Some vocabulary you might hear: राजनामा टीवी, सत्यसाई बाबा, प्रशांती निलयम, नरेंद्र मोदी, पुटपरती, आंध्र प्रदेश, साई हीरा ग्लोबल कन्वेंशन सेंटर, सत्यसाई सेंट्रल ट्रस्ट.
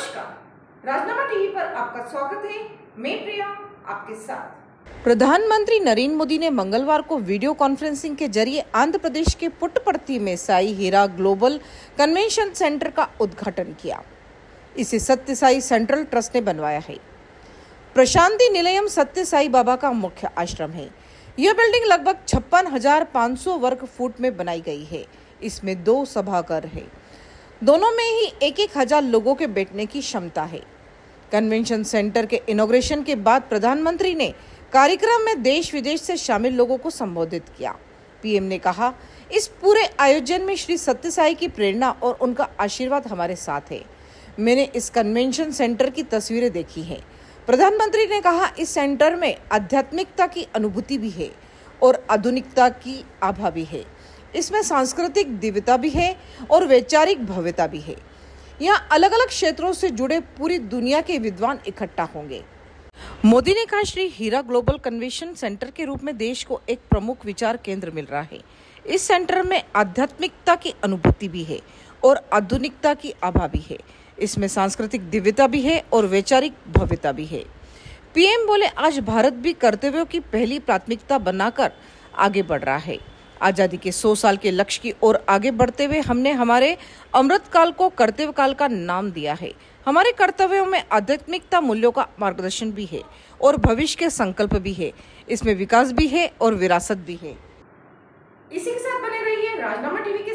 नमस्कार, राजनामा टीवी पर आपका स्वागत है। मैं प्रिया आपके साथ। प्रधानमंत्री नरेंद्र मोदी ने मंगलवार को वीडियो कॉन्फ्रेंसिंग के जरिए आंध्र प्रदेश के पुटपरती में साई हीरा ग्लोबल कन्वेंशन सेंटर का उद्घाटन किया। इसे सत्यसाई सेंट्रल ट्रस्ट ने बनवाया है। प्रशांती निलयम सत्यसाई बाबा का मुख्य आश्रम है। यह बिल्डिंग लगभग 56,500 वर्ग फुट में बनाई गई है। इसमें 2 सभागार है, दोनों में ही 1,000 लोगों के बैठने की क्षमता है। कन्वेंशन सेंटर के इनॉग्रेशन के बाद प्रधानमंत्री ने कार्यक्रम में देश विदेश से शामिल लोगों को संबोधित किया। पीएम ने कहा, इस पूरे आयोजन में श्री सत्यसाई की प्रेरणा और उनका आशीर्वाद हमारे साथ है। मैंने इस कन्वेंशन सेंटर की तस्वीरें देखी हैं। प्रधानमंत्री ने कहा, इस सेंटर में आध्यात्मिकता की अनुभूति भी है और आधुनिकता की आभा भी है। इसमें सांस्कृतिक दिव्यता भी है और वैचारिक भव्यता भी है। यहाँ अलग अलग क्षेत्रों से जुड़े पूरी दुनिया के विद्वान इकट्ठा होंगे। मोदी ने कहा, Shri Hira global convention centre के रूप में देश को एक प्रमुख विचार केंद्र मिल रहा है। इस सेंटर में आध्यात्मिकता की अनुभूति भी है और आधुनिकता की आभा भी है। इसमें सांस्कृतिक दिव्यता भी है और वैचारिक भव्यता भी है। पीएम बोले, आज भारत भी कर्तव्यों की पहली प्राथमिकता बनाकर आगे बढ़ रहा है। आज़ादी के 100 साल के लक्ष्य की ओर आगे बढ़ते हुए हमने हमारे अमृतकाल को कर्तव्य काल का नाम दिया है। हमारे कर्तव्यों में आध्यात्मिकता मूल्यों का मार्गदर्शन भी है और भविष्य के संकल्प भी है। इसमें विकास भी है और विरासत भी है। इसी के साथ बने रहिए राजनामा टीवी।